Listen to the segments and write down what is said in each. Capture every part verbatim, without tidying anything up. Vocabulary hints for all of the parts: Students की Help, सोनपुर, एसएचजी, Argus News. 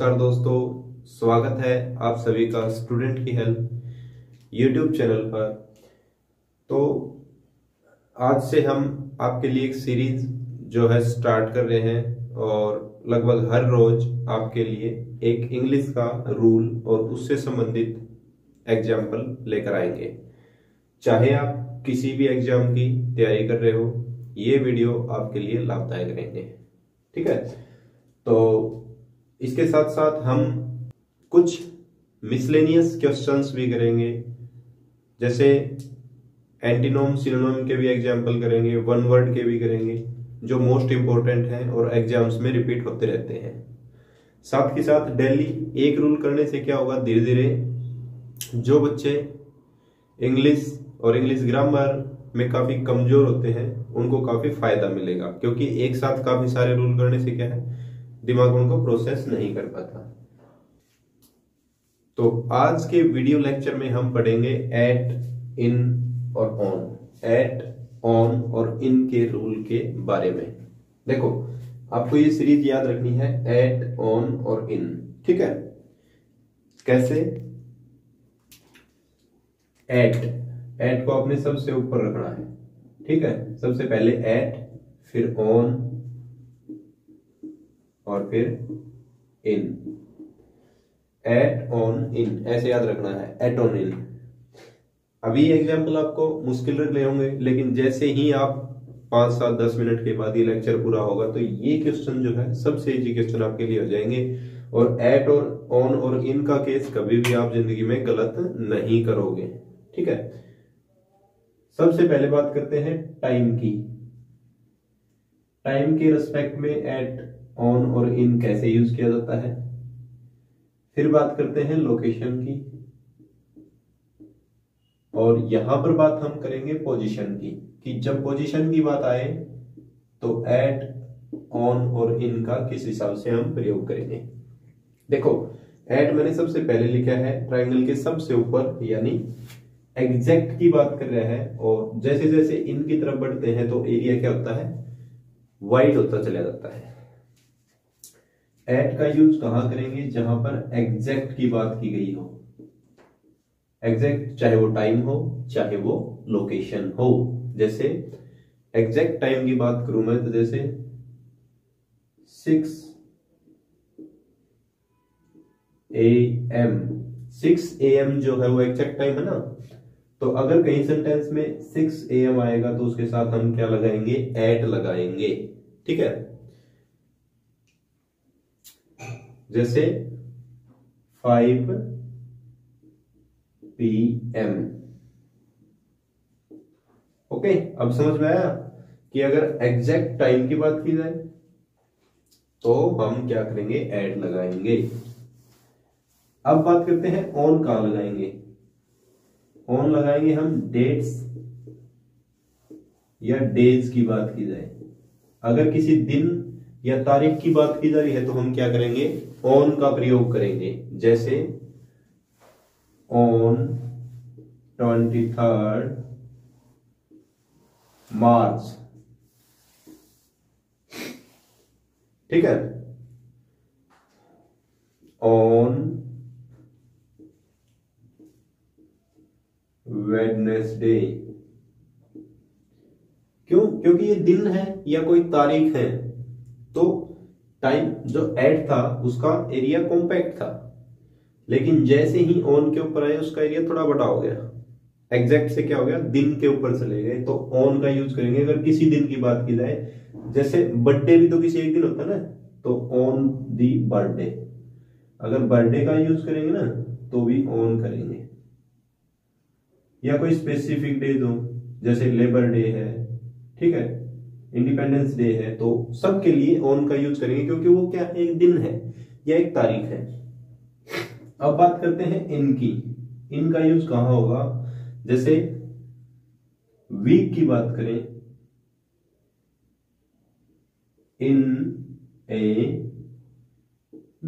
नमस्कार दोस्तों, स्वागत है आप सभी का स्टूडेंट की हेल्प यूट्यूब चैनल पर। तो आज से हम आपके लिए एक सीरीज जो है स्टार्ट कर रहे हैं और लगभग हर रोज आपके लिए एक इंग्लिश का रूल और उससे संबंधित एग्जाम्पल लेकर आएंगे। चाहे आप किसी भी एग्जाम की तैयारी कर रहे हो, ये वीडियो आपके लिए लाभदायक रहेंगे। ठीक है, तो इसके साथ साथ हम कुछ मिसलेनियस क्वेश्चंस भी करेंगे, जैसे एंटीनोम सिनोनिम के भी एग्जाम्पल करेंगे, वन वर्ड के भी करेंगे, जो मोस्ट इम्पोर्टेंट हैं और एग्जाम्स में रिपीट होते रहते हैं। साथ ही साथ डेली एक रूल करने से क्या होगा, धीरे धीरे जो बच्चे इंग्लिश और इंग्लिश ग्रामर में काफ़ी कमज़ोर होते हैं उनको काफ़ी फ़ायदा मिलेगा, क्योंकि एक साथ काफ़ी सारे रूल करने से क्या है, दिमाग उनको प्रोसेस नहीं कर पाता। तो आज के वीडियो लेक्चर में हम पढ़ेंगे एट, इन और ऑन। एट, ऑन और इन के रूल के बारे में। देखो, आपको ये सीरीज याद रखनी है, एट, ऑन और इन। ठीक है, कैसे? एट एट को आपने सबसे ऊपर रखना है। ठीक है, सबसे पहले एट, फिर ऑन और फिर इन। एट, ऑन, इन, ऐसे याद रखना है। At, on, in. अभी एग्जाम्पल आपको मुश्किल लग रहे होंगे, लेकिन जैसे ही आप पांच सात दस मिनट के बाद ये लेक्चर पूरा होगा तो ये क्वेश्चन जो है सबसे इजी क्वेश्चन आपके लिए हो जाएंगे। और एट और ऑन और इन का केस कभी भी आप जिंदगी में गलत नहीं करोगे। ठीक है, सबसे पहले बात करते हैं टाइम की। टाइम के रिस्पेक्ट में एट, ऑन और इन कैसे यूज किया जाता है। फिर बात करते हैं लोकेशन की, और यहां पर बात हम करेंगे पोजीशन की, कि जब पोजीशन की बात आए तो एट, ऑन और इन का किस हिसाब से हम प्रयोग करेंगे। देखो, एट मैंने सबसे पहले लिखा है ट्रायंगल के सबसे ऊपर, यानी एग्जैक्ट की बात कर रहे हैं। और जैसे जैसे इन की तरफ बढ़ते हैं तो एरिया क्या होता है, वाइड होता चला जाता है। एट का यूज कहां करेंगे, जहां पर एग्जैक्ट की बात की गई हो। एग्जैक्ट चाहे वो टाइम हो, चाहे वो लोकेशन हो। जैसे एग्जैक्ट टाइम की बात करूं मैं तो जैसे six a m six a m जो है वो एग्जैक्ट टाइम है ना। तो अगर कहीं सेंटेंस में सिक्स ए एम आएगा तो उसके साथ हम क्या लगाएंगे, एट लगाएंगे। ठीक है, जैसे फाइव पी एम। ओके, अब समझ में आया कि अगर एग्जैक्ट टाइम की बात की जाए तो हम क्या करेंगे, एट लगाएंगे। अब बात करते हैं ऑन कहाँ लगाएंगे। ऑन लगाएंगे हम डेट्स या डेज की बात की जाए। अगर किसी दिन या तारीख की बात की जा रही है तो हम क्या करेंगे, ऑन का प्रयोग करेंगे। जैसे ऑन ट्वेंटी थर्ड मार्च। ठीक है, ऑन वेडनेसडे। क्यों? क्योंकि ये दिन है या कोई तारीख है, तो टाइम जो एट था उसका एरिया कॉम्पैक्ट था, लेकिन जैसे ही ऑन के ऊपर आए उसका एरिया थोड़ा बड़ा हो गया। एग्जैक्ट से क्या हो गया, दिन के ऊपर चले गए, तो ऑन का यूज करेंगे। अगर किसी दिन की बात की जाए, जैसे बर्थडे भी तो किसी एक दिन होता है ना, तो ऑन दी बर्थडे। अगर बर्थडे का यूज करेंगे ना तो भी ऑन करेंगे। या कोई स्पेसिफिक डे दो, जैसे लेबर डे है, ठीक है, इंडिपेंडेंस डे है, तो सबके लिए ऑन का यूज करेंगे, क्योंकि वो क्या है, एक दिन है या एक तारीख है। अब बात करते हैं इनकी। इनका यूज कहाँ होगा, जैसे वीक की बात करें, इन ए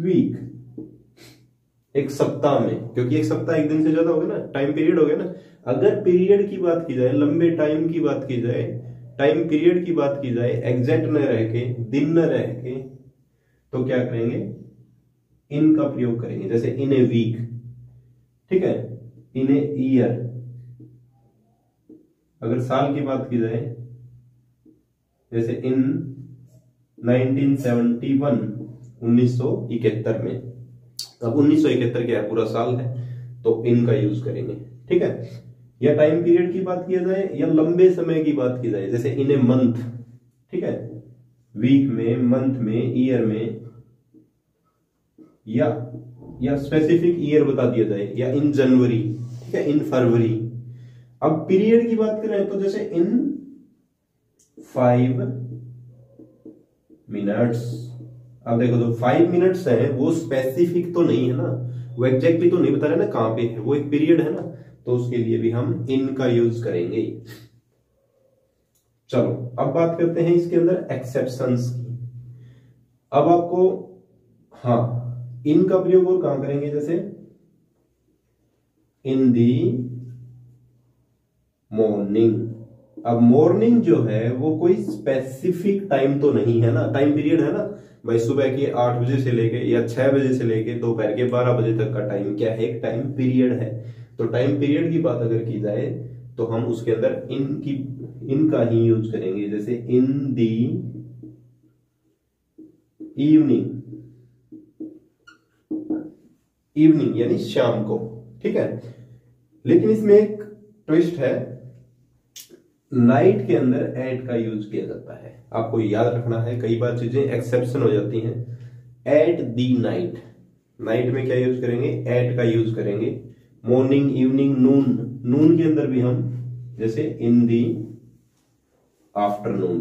वीक, एक सप्ताह में, क्योंकि एक सप्ताह एक दिन से ज्यादा हो गया ना, टाइम पीरियड हो गया ना। अगर पीरियड की बात की जाए, लंबे टाइम की बात की जाए, टाइम पीरियड की बात की जाए, एग्जैक्ट न रह के, दिन न रह के, तो क्या करेंगे, इन का प्रयोग करेंगे, जैसे इन ए वीक, ठीक है, इन ए ईयर। अगर साल की बात की जाए, जैसे इन नाइनटीन सेवेंटी वन, उन्नीस सौ इकहत्तर में। अब उन्नीस सौ इकहत्तर क्या है, पूरा साल है, तो इन का यूज करेंगे, ठीक है। या टाइम पीरियड की बात किया जाए या लंबे समय की बात की जाए, जैसे इन ए मंथ, ठीक है, वीक में, मंथ में, ईयर में, या या स्पेसिफिक ईयर बता दिया जाए, या इन जनवरी, ठीक है, इन फरवरी। अब पीरियड की बात करें तो जैसे इन फाइव मिनट्स। अब देखो तो फाइव मिनट्स है, वो स्पेसिफिक तो नहीं है ना, वो एग्जैक्टली तो नहीं बता रहे ना कहां पे है, वो एक पीरियड है ना, तो उसके लिए भी हम इन का यूज करेंगे। चलो अब बात करते हैं इसके अंदर एक्सेप्शंस की। अब आपको हाँ इन का प्रयोग और कहां करेंगे, जैसे इन दी मॉर्निंग। अब मॉर्निंग जो है वो कोई स्पेसिफिक टाइम तो नहीं है ना, टाइम पीरियड है ना भाई, सुबह के आठ बजे से लेके या छह बजे से लेके दोपहर के बारह बजे तक का टाइम क्या है, एक टाइम पीरियड है। तो टाइम पीरियड की बात अगर की जाए तो हम उसके अंदर इन की इन का ही यूज करेंगे, जैसे इन दी इवनिंग, इवनिंग यानी शाम को, ठीक है। लेकिन इसमें एक ट्विस्ट है, नाइट के अंदर एट का यूज किया जाता है। आपको याद रखना है, कई बार चीजें एक्सेप्शन हो जाती हैं। एट दी नाइट, नाइट में क्या यूज करेंगे, एट का यूज करेंगे। मॉर्निंग, इवनिंग, नून, नून के अंदर भी हम जैसे इन दी आफ्टरनून,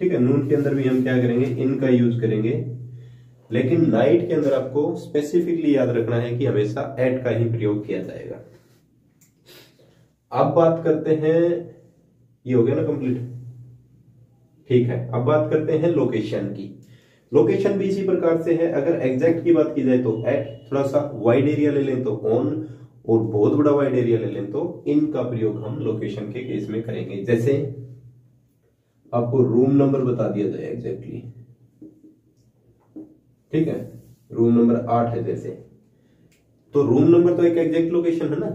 ठीक है, नून के अंदर भी हम क्या करेंगे, इन का यूज करेंगे। लेकिन नाइट के अंदर आपको स्पेसिफिकली याद रखना है कि हमेशा एट का ही प्रयोग किया जाएगा। अब बात करते हैं, ये हो गया ना कंप्लीट, ठीक है। अब बात करते हैं लोकेशन की। लोकेशन भी इसी प्रकार से है। अगर एग्जैक्ट की बात की जाए तो एट, थोड़ा सा वाइड एरिया ले लें तो ऑन, और बहुत बड़ा वाइड एरिया ले लें तो इन का प्रयोग हम लोकेशन के केस में करेंगे। जैसे आपको रूम नंबर बता दिया जाए एग्जैक्टली, ठीक है, रूम नंबर आठ है जैसे, तो रूम नंबर तो एक एग्जैक्ट लोकेशन है ना,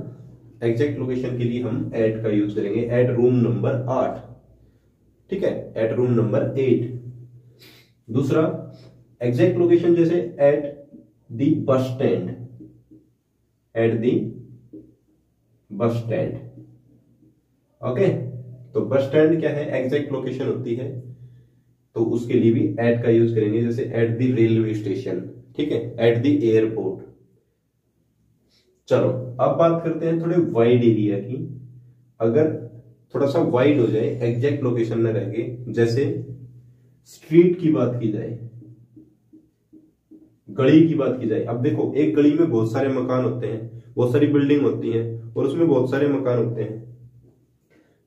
एग्जैक्ट लोकेशन के लिए हम एट का यूज करेंगे, एट रूम नंबर आठ, ठीक है, एट रूम नंबर एट। दूसरा एग्जैक्ट लोकेशन, जैसे at the bus stand, eight the bus stand, okay. तो बस स्टैंड क्या है, एग्जैक्ट लोकेशन होती है, तो उसके लिए भी एट का यूज करेंगे, जैसे एट द रेलवे स्टेशन, ठीक है, एट द एयरपोर्ट। चलो अब बात करते हैं थोड़े वाइड एरिया की। अगर थोड़ा सा वाइड हो जाए, एग्जैक्ट लोकेशन में रह के, जैसे स्ट्रीट की बात की जाए, गली की बात की जाए। अब देखो एक गली में बहुत सारे मकान होते हैं, बहुत सारी बिल्डिंग होती है, और उसमें बहुत सारे मकान होते हैं,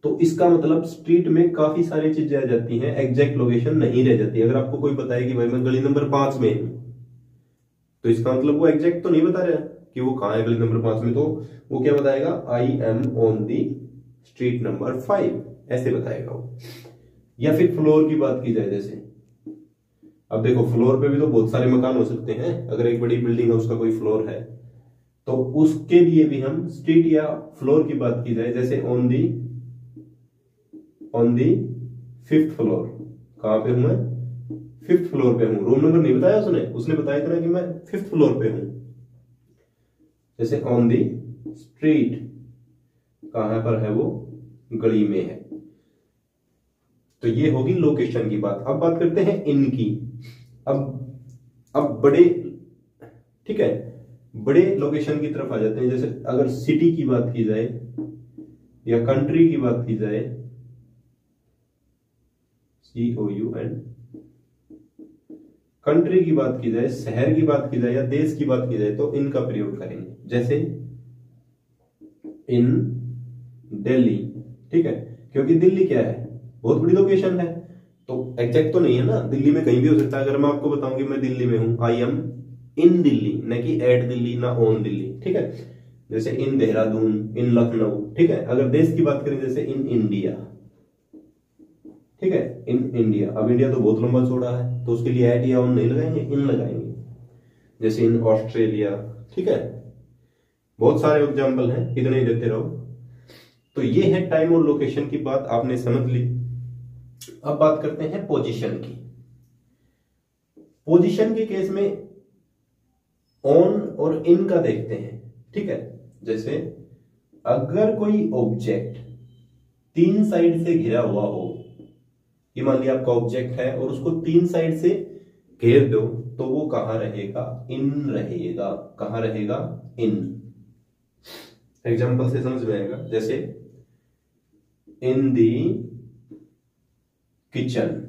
तो इसका मतलब स्ट्रीट में काफी सारी चीजें आ जाती हैं, एग्जैक्ट लोकेशन नहीं रह जाती। अगर आपको कोई बताए कि भाई मैं गली नंबर पांच में हूं, तो इसका मतलब वो एग्जैक्ट तो नहीं बता रहा कि वो कहां है, गली नंबर पांच में, तो वो क्या बताएगा, I am on the street number five, ऐसे बताएगा वो। या फिर फ्लोर की बात की जाए, जैसे अब देखो फ्लोर पे भी तो बहुत सारे मकान हो सकते हैं। अगर एक बड़ी बिल्डिंग है, उसका कोई फ्लोर है, तो उसके लिए भी हम स्ट्रीट या फ्लोर की बात की जाए, जैसे on the on the fifth floor, कहां पे हूं मैं, फिफ्थ फ्लोर पे हूं। रूम नंबर नहीं बताया उसने, उसने बताया इतना कि मैं फिफ्थ फ्लोर पे हूं, जैसे ऑन दी स्ट्रीट, कहां पर है वो, गली में है। तो ये होगी लोकेशन की बात। अब बात करते हैं इनकी। अब अब बड़े, ठीक है, बड़े लोकेशन की तरफ आ जाते हैं। जैसे अगर सिटी की बात की जाए या कंट्री की बात की जाए, सीओयू एंड, कंट्री की बात की जाए, शहर की बात की जाए, या देश की बात की जाए, तो इनका प्रयोग करेंगे, जैसे इन दिल्ली, ठीक है, क्योंकि दिल्ली क्या है, बहुत बड़ी लोकेशन है, तो एग्जैक्ट तो नहीं है ना, दिल्ली में कहीं भी हो सकता है। अगर मैं आपको बताऊं कि मैं दिल्ली में हूं, आई एम इन दिल्ली, न कि एट दिल्ली, ना ऑन दिल्ली, ठीक है, जैसे इन देहरादून, इन लखनऊ, ठीक है। अगर देश की बात करें, जैसे इन इंडिया, ठीक है, इन इंडिया। अब इंडिया तो बहुत लंबा चौड़ा है, तो उसके लिए एट या ऑन नहीं लगाएंगे, इन लगाएंगे। जैसे इन ऑस्ट्रेलिया, ठीक है, बहुत सारे एग्जाम्पल हैं, इतने ही देते रहो। तो ये है टाइम और लोकेशन की बात, आपने समझ ली। अब बात करते हैं पोजीशन की। पोजीशन के केस में ऑन और इन का देखते हैं, ठीक है। जैसे अगर कोई ऑब्जेक्ट तीन साइड से घिरा हुआ हो, ये मान लिया आपका ऑब्जेक्ट है और उसको तीन साइड से घेर दो, तो वो कहां रहेगा? इन रहेगा। कहां रहेगा? इन। एग्जांपल से समझ में आएगा। जैसे इन दी किचन,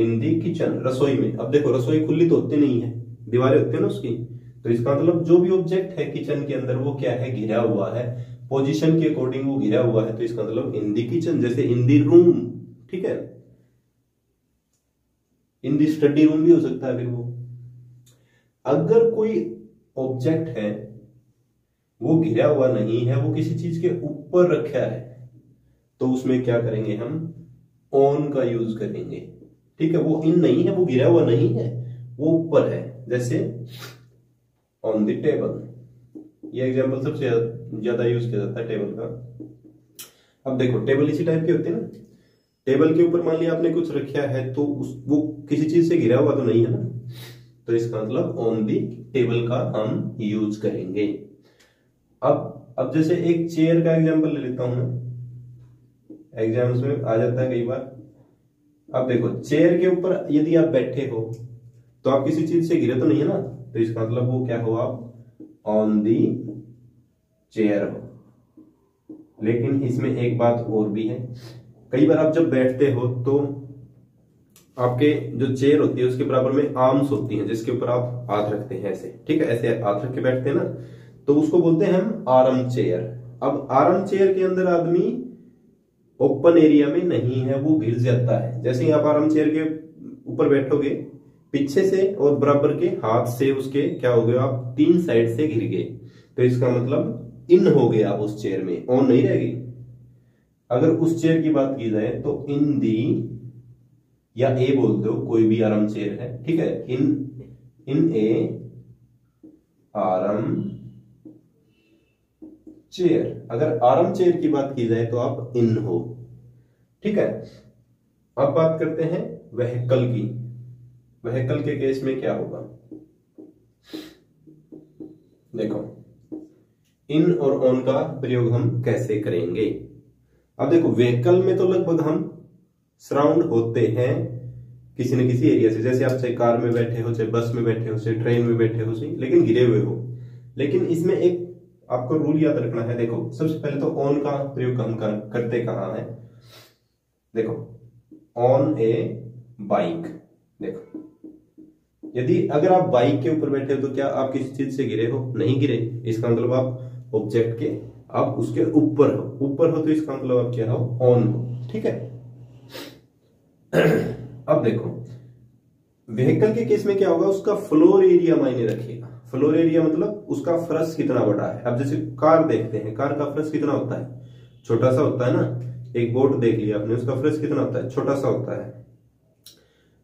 इन दी किचन, रसोई में। अब देखो रसोई खुली तो होती नहीं है, दीवारें होती है ना उसकी, तो इसका मतलब जो भी ऑब्जेक्ट है किचन के अंदर वो क्या है? घिरा हुआ है। पोजीशन के अकॉर्डिंग वो घिरा हुआ है, तो इसका मतलब इन दी किचन। जैसे इन दी रूम, ठीक है, इन दी स्टडी रूम भी हो सकता है फिर वो। अगर कोई ऑब्जेक्ट है वो घिरा हुआ नहीं है, वो किसी चीज के ऊपर रखा है, तो उसमें क्या करेंगे हम? ऑन का यूज करेंगे, ठीक है। वो इन नहीं है, वो घिरा हुआ नहीं है, वो ऊपर है। जैसे ऑन द टेबल, ये एग्जांपल सबसे ज्यादा यूज किया जाता है टेबल का। अब देखो टेबल इसी टाइप के होते हैं ना, टेबल के ऊपर मान लिया आपने कुछ रखा है, तो उस वो किसी चीज से घिरा हुआ तो नहीं है ना, तो इसका मतलब ऑन दी टेबल का हम यूज करेंगे। अब अब जैसे एक चेयर का एग्जांपल ले लेता हूं मैं, एग्जाम्स में आ जाता है कई बार। अब देखो चेयर के ऊपर यदि आप बैठे हो तो आप किसी चीज से घिरे तो नहीं है ना, तो इसका मतलब वो क्या हो? आप ऑन दी चेयर हो। लेकिन इसमें एक बात और भी है, कई बार आप जब बैठते हो तो आपके जो चेयर होती है उसके बराबर में आर्म्स होती हैं, जिसके ऊपर आप हाथ रखते हैं ऐसे, ठीक है, ऐसे हाथ रख के बैठते हैं ना, तो उसको बोलते हैं हम आर्म चेयर। अब आर्म चेयर के अंदर आदमी ओपन एरिया में नहीं है, वो घिर जाता है। जैसे ही आप आर्म चेयर के ऊपर बैठोगे, पीछे से और बराबर के हाथ से उसके क्या हो गए आप? तीन साइड से घिर गए, तो इसका मतलब इन हो गए आप उस चेयर में, ऑन नहीं रहेगी। अगर उस चेयर की बात की जाए तो इन दी, या ए बोलते हो, कोई भी आराम चेयर है, ठीक है, इन इन ए आराम चेयर। अगर आराम चेयर की बात की जाए तो आप इन हो, ठीक है। अब बात करते हैं व्हीकल की। व्हीकल के केस में क्या होगा? देखो इन और ऑन का प्रयोग हम कैसे करेंगे। अब देखो व्हीकल में तो लगभग हम सराउंड होते हैं किसी न किसी एरिया से। जैसे आप चाहे कार में बैठे हो, चाहे बस में बैठे हो, चाहे ट्रेन में बैठे हो, चाहे लेकिन घिरे हुए हो। लेकिन इसमें एक आपको रूल याद रखना है। देखो सबसे पहले तो ऑन का प्रयोग हम करते कहाँ है? देखो ऑन ए बाइक, देखो यदि अगर आप बाइक के ऊपर बैठे हो तो क्या आप किसी चीज से घिरे हो? नहीं घिरे, इसका मतलब आप ऑब्जेक्ट के आप उसके ऊपर हो, ऊपर हो तो इसका मतलब आप क्या हो? ऑन हो, ठीक है। अब देखो व्हीकल के केस में क्या होगा? उसका फ्लोर एरिया मायने रखेगा। फ्लोर एरिया मतलब उसका फर्श कितना बड़ा है। अब जैसे कार देखते हैं, कार का फर्श कितना होता है? छोटा सा होता है ना। एक बोट देख लिया आपने, उसका फर्श कितना होता है? छोटा सा होता है।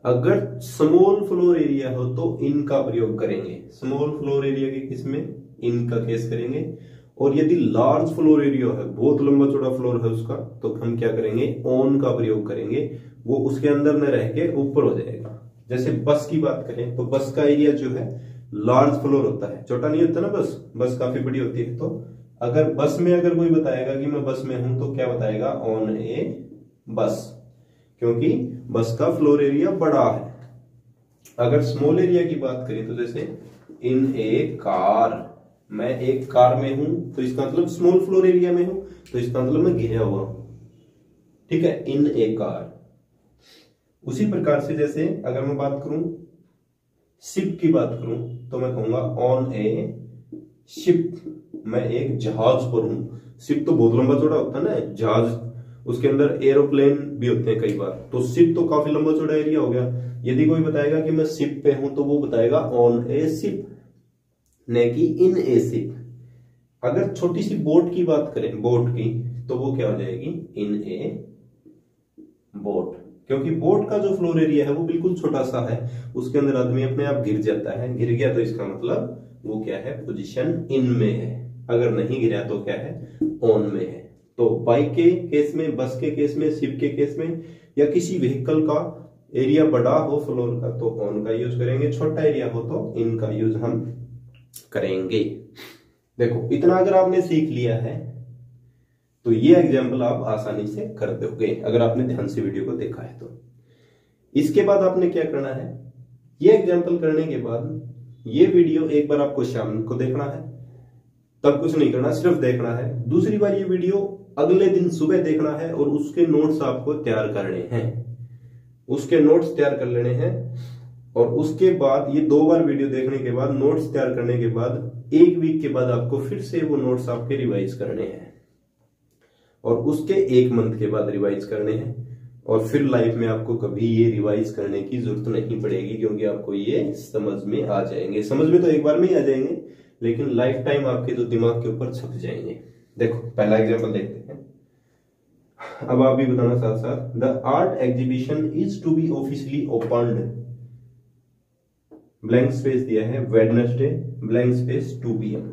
अगर स्मॉल फ्लोर एरिया हो तो इनका प्रयोग करेंगे। स्मॉल फ्लोर एरिया के किसमें? इनका केस करेंगे। और यदि लार्ज फ्लोर एरिया है, बहुत लंबा चौड़ा फ्लोर है उसका, तो हम क्या करेंगे? ऑन का प्रयोग करेंगे, वो उसके अंदर न रह के ऊपर हो जाएगा। जैसे बस की बात करें तो बस का एरिया जो है लार्ज फ्लोर होता है, छोटा नहीं होता ना बस, बस काफी बड़ी होती है। तो अगर बस में अगर कोई बताएगा कि मैं बस में हूं तो क्या बताएगा? ऑन ए बस, क्योंकि बस का फ्लोर एरिया बड़ा है। अगर स्मॉल एरिया की बात करें तो जैसे इन ए कार, मैं एक कार में हूं तो इसका मतलब स्मॉल फ्लोर एरिया में हूं, तो इसका मतलब मैं घिरा हुआ हूं, ठीक है, इन ए कार। उसी प्रकार से जैसे अगर मैं बात करूं शिप की बात करूं तो मैं कहूंगा ऑन ए शिप, मैं एक जहाज पर हूं। शिप तो बहुत लंबा चौड़ा होता है ना जहाज, उसके अंदर एरोप्लेन भी होते हैं कई बार, तो शिप तो काफी लंबा चौड़ा एरिया हो गया। यदि कोई बताएगा कि मैं शिप पे हूं तो वो बताएगा ऑन ए शिप, न कि इन ए शिप। अगर छोटी सी बोट की बात करें, बोट की, तो वो क्या हो जाएगी? इन ए बोट। क्योंकि बोट का जो फ्लोर एरिया है वो बिल्कुल छोटा सा है, उसके अंदर आदमी अपने आप गिर जाता है। गिर गया तो इसका मतलब वो क्या है, पोजीशन इन में है, अगर नहीं गिरा तो क्या है, ऑन में है। तो बाइक के केस में, बस के केस में, शिप के केस में या किसी व्हीकल का एरिया बड़ा हो फ्लोर का तो ऑन का यूज करेंगे, छोटा एरिया हो तो इन का यूज हम करेंगे। देखो इतना अगर आपने सीख लिया है तो ये एग्जाम्पल आप आसानी से कर दोगे अगर आपने ध्यान से वीडियो को देखा है तो। इसके बाद आपने क्या करना है, ये एग्जाम्पल करने के बाद ये वीडियो एक बार आपको शाम को देखना है, तब कुछ नहीं करना, सिर्फ देखना है। दूसरी बार ये वीडियो अगले दिन सुबह देखना है और उसके नोट्स आपको तैयार करने हैं, उसके नोट्स तैयार कर लेने हैं। और उसके बाद ये दो बार वीडियो देखने के बाद, नोट्स तैयार करने के बाद, एक वीक के बाद आपको फिर से वो नोट्स आपके रिवाइज करने हैं और उसके एक मंथ के बाद रिवाइज करने हैं। और फिर लाइफ में आपको कभी ये रिवाइज करने की जरूरत नहीं पड़ेगी क्योंकि आपको ये समझ में आ जाएंगे। समझ में तो एक बार में ही आ जाएंगे लेकिन लाइफ टाइम आपके जो दिमाग के ऊपर छप जाएंगे। देखो पहला एग्जाम्पल देखते हैं, अब आप भी बताना साथ साथ। The art exhibition is to be officially opened, blank space दिया है, Wednesday blank space two P m.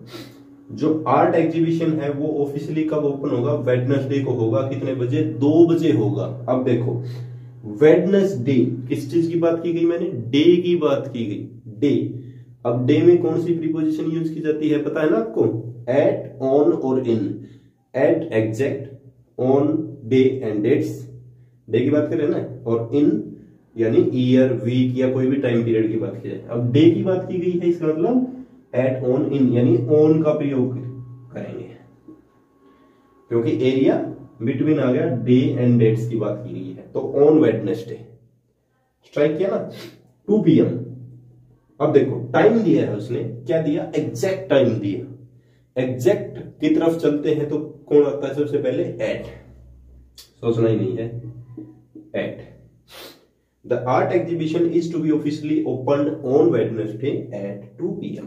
जो आर्ट एग्जीबिशन है वो ऑफिशियली कब ओपन होगा, वेडनेसडे को होगा। कितने बजे, दो बजे होगा। अब देखो वेडनेसडे, किस चीज की बात की गई, मैंने डे की बात की गई, डे। अब डे में कौन सी प्रीपोजिशन यूज की जाती है पता है ना आपको, एट, ऑन और in. At exact, on day and dates, day की बात करें ना, और इन यानी ईयर, वीक या कोई भी टाइम पीरियड की बात की जाए। अब डे की बात की गई है, इसका मतलब एट, ऑन, इन, यानी ऑन का प्रयोग करेंगे क्योंकि एरिया बिटवीन आ गया, डे एंड डेट्स की बात की गई है। तो ऑन वेडनेसडे, स्ट्राइक किया ना, टू पी एम। अब देखो टाइम दिया है उसने, क्या दिया, एग्जैक्ट टाइम दिया। एग्जैक्ट की तरफ चलते हैं तो कौन आता है सबसे पहले, एट, सोचना ही नहीं है, at. The art exhibition is to be officially opened on Wednesday at two P M.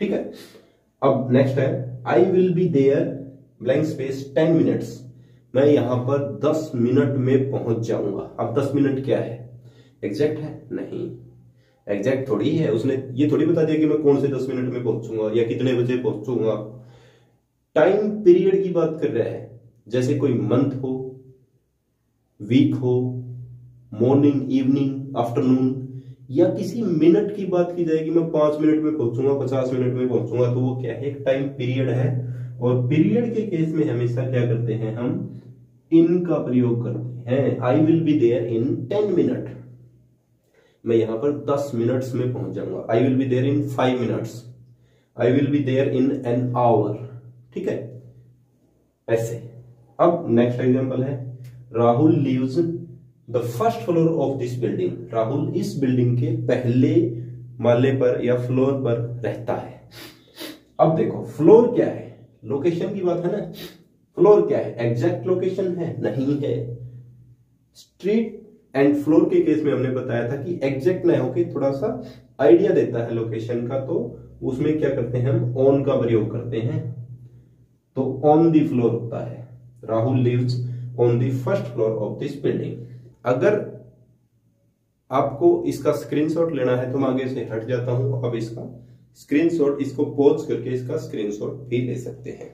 ठीक है। अब नेक्स्ट है, I will be there blank space ten minutes. मैं यहाँ पर दस मिनट में पहुंच जाऊंगा। अब दस मिनट क्या है, एग्जैक्ट है, नहीं एग्जैक्ट थोड़ी है, उसने ये थोड़ी बता दिया कि मैं कौन से दस मिनट में पहुंचूंगा या कितने बजे पहुंचूंगा। टाइम पीरियड की बात कर रहा है, जैसे कोई मंथ हो, वीक हो, मॉर्निंग, इवनिंग, आफ्टरनून, या किसी मिनट की बात की जाएगी, मैं पांच मिनट में पहुंचूंगा, पचास मिनट में पहुंचूंगा, तो वो क्या है, एक टाइम पीरियड है। और पीरियड के केस में हमेशा क्या करते हैं हम, इन का प्रयोग करते हैं। I will be there in ten minute, मैं यहां पर दस मिनट्स में पहुंच जाऊंगा। I will be there in five minutes, I will be there in an hour. ठीक है ऐसे। अब नेक्स्ट एग्जाम्पल है, Rahul leaves the first floor of this building, Rahul इस बिल्डिंग के पहले माले पर या फ्लोर पर रहता है। अब देखो फ्लोर क्या है, लोकेशन की बात है ना, फ्लोर क्या है, एग्जैक्ट लोकेशन है, नहीं है। स्ट्रीट एंड फ्लोर के केस में हमने बताया था कि एग्जैक्ट ना होके थोड़ा सा आइडिया देता है लोकेशन का, तो उसमें क्या करते हैं हम, ऑन का प्रयोग करते हैं, तो ऑन द फ्लोर होता है। Rahul lives on the first floor of this building. अगर आपको इसका स्क्रीनशॉट लेना है तो मैं आगे से हट जाता हूं। अब इसका स्क्रीनशॉट, इसको पॉज करके इसका स्क्रीनशॉट भी ले सकते हैं।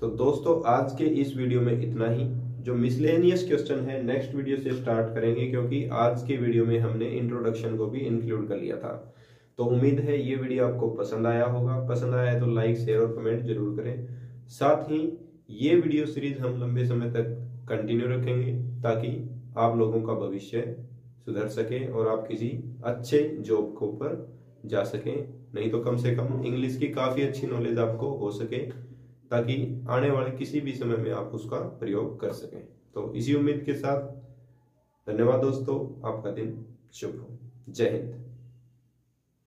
तो दोस्तों आज के इस वीडियो में इतना ही। जो मिसलेनियस क्वेश्चन है नेक्स्ट वीडियो से स्टार्ट करेंगे क्योंकि आज के वीडियो में हमने इंट्रोडक्शन को भी इंक्लूड कर लिया था। तो उम्मीद है ये वीडियो आपको पसंद आया होगा, पसंद आया है तो लाइक, शेयर और कमेंट जरूर करें। साथ ही ये वीडियो सीरीज हम लंबे समय तक कंटिन्यू रखेंगे ताकि आप लोगों का भविष्य सुधर सके और आप किसी अच्छे जॉब को पर जा सकें, नहीं तो कम से कम इंग्लिश की काफ़ी अच्छी नॉलेज आपको हो सके ताकि आने वाले किसी भी समय में आप उसका प्रयोग कर सकें। तो इसी उम्मीद के साथ धन्यवाद दोस्तों, आपका दिन शुभ हो, जय हिंद।